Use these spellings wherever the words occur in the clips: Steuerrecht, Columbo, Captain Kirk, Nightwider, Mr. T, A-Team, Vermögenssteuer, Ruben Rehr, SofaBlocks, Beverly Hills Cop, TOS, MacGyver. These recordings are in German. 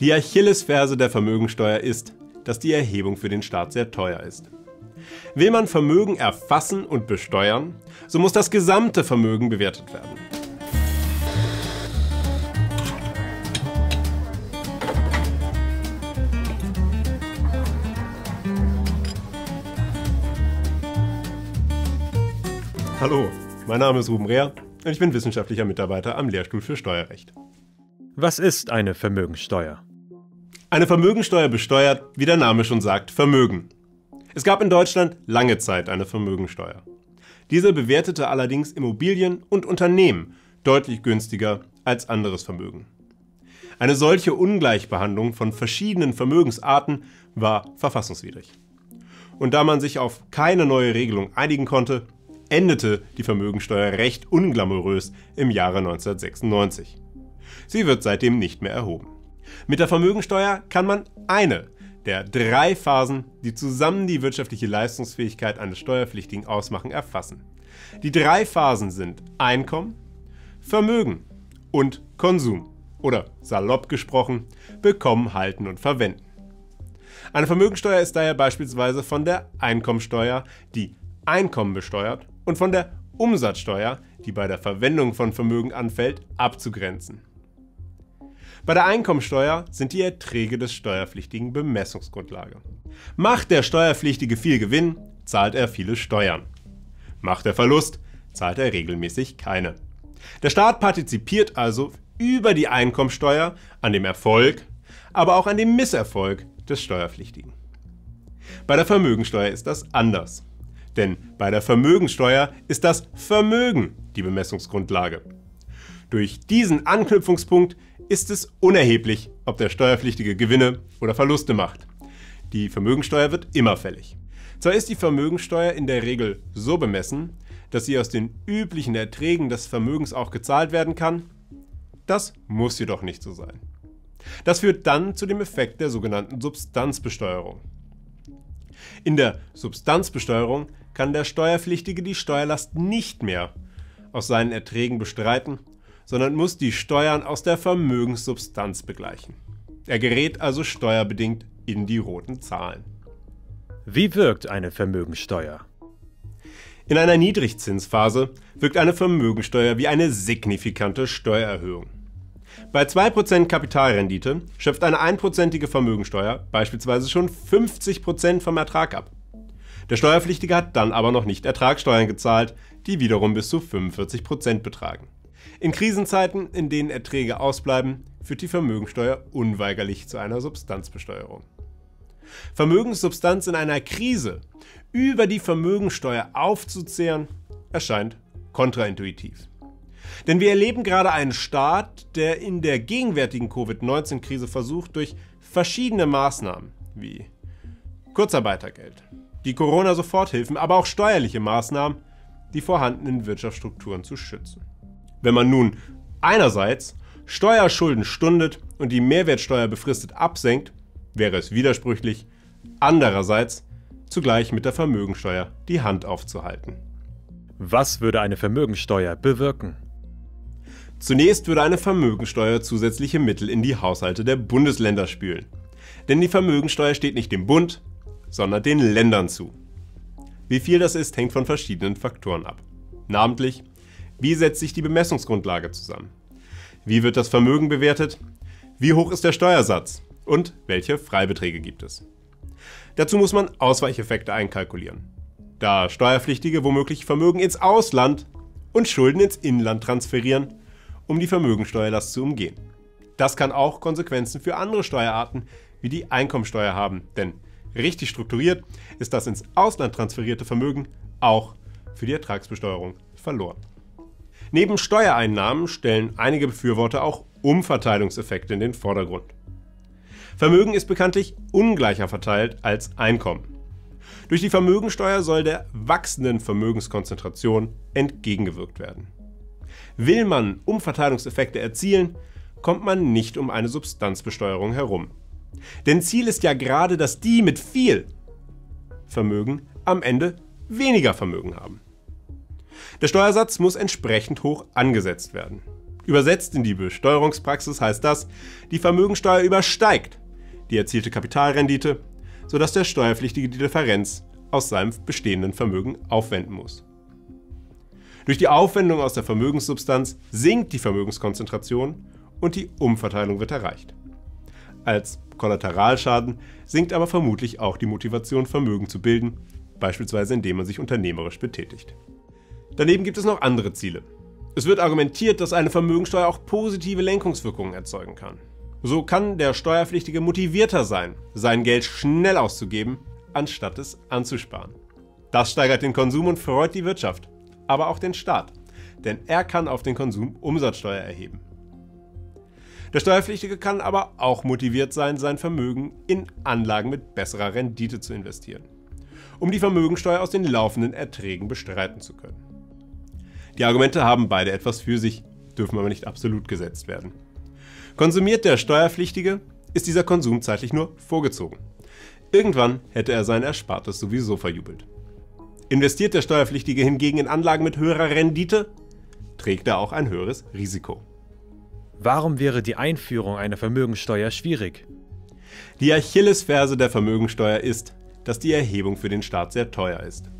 Die Achillesferse der Vermögenssteuer ist, dass die Erhebung für den Staat sehr teuer ist. Will man Vermögen erfassen und besteuern, so muss das gesamte Vermögen bewertet werden. Hallo, mein Name ist Ruben Rehr und ich bin wissenschaftlicher Mitarbeiter am Lehrstuhl für Steuerrecht. Was ist eine Vermögenssteuer? Eine Vermögenssteuer besteuert, wie der Name schon sagt, Vermögen. Es gab in Deutschland lange Zeit eine Vermögenssteuer. Diese bewertete allerdings Immobilien und Unternehmen deutlich günstiger als anderes Vermögen. Eine solche Ungleichbehandlung von verschiedenen Vermögensarten war verfassungswidrig. Und da man sich auf keine neue Regelung einigen konnte, endete die Vermögenssteuer recht unglamourös im Jahre 1996. Sie wird seitdem nicht mehr erhoben. Mit der Vermögensteuer kann man eine der 3 Phasen, die zusammen die wirtschaftliche Leistungsfähigkeit eines Steuerpflichtigen ausmachen, erfassen. Die 3 Phasen sind Einkommen, Vermögen und Konsum oder salopp gesprochen, bekommen, halten und verwenden. Eine Vermögensteuer ist daher beispielsweise von der Einkommensteuer, die Einkommen besteuert, und von der Umsatzsteuer, die bei der Verwendung von Vermögen anfällt, abzugrenzen. Bei der Einkommensteuer sind die Erträge des Steuerpflichtigen Bemessungsgrundlage. Macht der Steuerpflichtige viel Gewinn, zahlt er viele Steuern. Macht er Verlust, zahlt er regelmäßig keine. Der Staat partizipiert also über die Einkommensteuer an dem Erfolg, aber auch an dem Misserfolg des Steuerpflichtigen. Bei der Vermögensteuer ist das anders. Denn bei der Vermögenssteuer ist das Vermögen die Bemessungsgrundlage. Durch diesen Anknüpfungspunkt ist es unerheblich, ob der Steuerpflichtige Gewinne oder Verluste macht. Die Vermögensteuer wird immer fällig. Zwar ist die Vermögensteuer in der Regel so bemessen, dass sie aus den üblichen Erträgen des Vermögens auch gezahlt werden kann, das muss jedoch nicht so sein. Das führt dann zu dem Effekt der sogenannten Substanzbesteuerung. In der Substanzbesteuerung kann der Steuerpflichtige die Steuerlast nicht mehr aus seinen Erträgen bestreiten, sondern muss die Steuern aus der Vermögenssubstanz begleichen. Er gerät also steuerbedingt in die roten Zahlen. Wie wirkt eine Vermögenssteuer? In einer Niedrigzinsphase wirkt eine Vermögenssteuer wie eine signifikante Steuererhöhung. Bei 2% Kapitalrendite schöpft eine 1%ige Vermögensteuer beispielsweise schon 50% vom Ertrag ab. Der Steuerpflichtige hat dann aber noch nicht Ertragssteuern gezahlt, die wiederum bis zu 45% betragen. In Krisenzeiten, in denen Erträge ausbleiben, führt die Vermögensteuer unweigerlich zu einer Substanzbesteuerung. Vermögenssubstanz in einer Krise über die Vermögensteuer aufzuzehren, erscheint kontraintuitiv. Denn wir erleben gerade einen Staat, der in der gegenwärtigen Covid-19-Krise versucht, durch verschiedene Maßnahmen wie Kurzarbeitergeld, die Corona-Soforthilfen, aber auch steuerliche Maßnahmen, die vorhandenen Wirtschaftsstrukturen zu schützen. Wenn man nun einerseits Steuerschulden stundet und die Mehrwertsteuer befristet absenkt, wäre es widersprüchlich, andererseits zugleich mit der Vermögensteuer die Hand aufzuhalten. Was würde eine Vermögensteuer bewirken? Zunächst würde eine Vermögensteuer zusätzliche Mittel in die Haushalte der Bundesländer spülen. Denn die Vermögensteuer steht nicht dem Bund, sondern den Ländern zu. Wie viel das ist, hängt von verschiedenen Faktoren ab. Namentlich, wie setzt sich die Bemessungsgrundlage zusammen? Wie wird das Vermögen bewertet? Wie hoch ist der Steuersatz? Und welche Freibeträge gibt es? Dazu muss man Ausweicheffekte einkalkulieren, da Steuerpflichtige womöglich Vermögen ins Ausland und Schulden ins Inland transferieren, um die Vermögensteuerlast zu umgehen. Das kann auch Konsequenzen für andere Steuerarten wie die Einkommensteuer haben, denn richtig strukturiert ist das ins Ausland transferierte Vermögen auch für die Ertragsbesteuerung verloren. Neben Steuereinnahmen stellen einige Befürworter auch Umverteilungseffekte in den Vordergrund. Vermögen ist bekanntlich ungleicher verteilt als Einkommen. Durch die Vermögensteuer soll der wachsenden Vermögenskonzentration entgegengewirkt werden. Will man Umverteilungseffekte erzielen, kommt man nicht um eine Substanzbesteuerung herum. Denn Ziel ist ja gerade, dass die mit viel Vermögen am Ende weniger Vermögen haben. Der Steuersatz muss entsprechend hoch angesetzt werden. Übersetzt in die Besteuerungspraxis heißt das, die Vermögenssteuer übersteigt die erzielte Kapitalrendite, sodass der Steuerpflichtige die Differenz aus seinem bestehenden Vermögen aufwenden muss. Durch die Aufwendung aus der Vermögenssubstanz sinkt die Vermögenskonzentration und die Umverteilung wird erreicht. Als Kollateralschaden sinkt aber vermutlich auch die Motivation, Vermögen zu bilden, beispielsweise indem man sich unternehmerisch betätigt. Daneben gibt es noch andere Ziele. Es wird argumentiert, dass eine Vermögenssteuer auch positive Lenkungswirkungen erzeugen kann. So kann der Steuerpflichtige motivierter sein, sein Geld schnell auszugeben, anstatt es anzusparen. Das steigert den Konsum und freut die Wirtschaft, aber auch den Staat, denn er kann auf den Konsum Umsatzsteuer erheben. Der Steuerpflichtige kann aber auch motiviert sein, sein Vermögen in Anlagen mit besserer Rendite zu investieren, um die Vermögensteuer aus den laufenden Erträgen bestreiten zu können. Die Argumente haben beide etwas für sich, dürfen aber nicht absolut gesetzt werden. Konsumiert der Steuerpflichtige, ist dieser Konsum zeitlich nur vorgezogen. Irgendwann hätte er sein Erspartes sowieso verjubelt. Investiert der Steuerpflichtige hingegen in Anlagen mit höherer Rendite, trägt er auch ein höheres Risiko. Warum wäre die Einführung einer Vermögenssteuer schwierig? Die Achillesferse der Vermögenssteuer ist, dass die Erhebung für den Staat sehr teuer ist.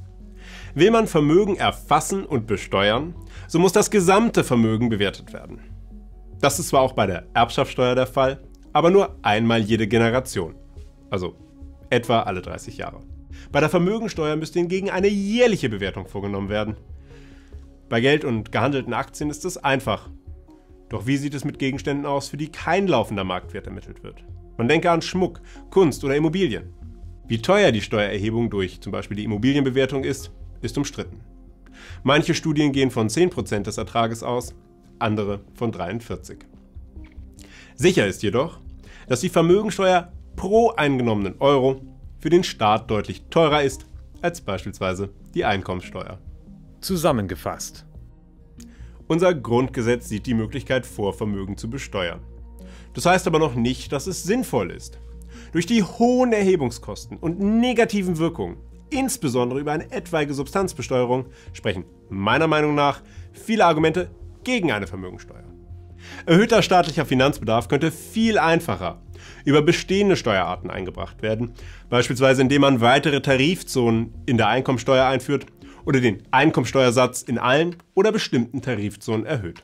Will man Vermögen erfassen und besteuern, so muss das gesamte Vermögen bewertet werden. Das ist zwar auch bei der Erbschaftssteuer der Fall, aber nur einmal jede Generation, also etwa alle 30 Jahre. Bei der Vermögensteuer müsste hingegen eine jährliche Bewertung vorgenommen werden. Bei Geld und gehandelten Aktien ist das einfach. Doch wie sieht es mit Gegenständen aus, für die kein laufender Marktwert ermittelt wird? Man denke an Schmuck, Kunst oder Immobilien. Wie teuer die Steuererhebung durch zum Beispiel die Immobilienbewertung ist umstritten. Manche Studien gehen von 10% des Ertrages aus, andere von 43%. Sicher ist jedoch, dass die Vermögensteuer pro eingenommenen Euro für den Staat deutlich teurer ist als beispielsweise die Einkommensteuer. Zusammengefasst: Unser Grundgesetz sieht die Möglichkeit vor, Vermögen zu besteuern. Das heißt aber noch nicht, dass es sinnvoll ist. Durch die hohen Erhebungskosten und negativen Wirkungen, insbesondere über eine etwaige Substanzbesteuerung, sprechen meiner Meinung nach viele Argumente gegen eine Vermögensteuer. Erhöhter staatlicher Finanzbedarf könnte viel einfacher über bestehende Steuerarten eingebracht werden, beispielsweise indem man weitere Tarifzonen in der Einkommensteuer einführt oder den Einkommensteuersatz in allen oder bestimmten Tarifzonen erhöht.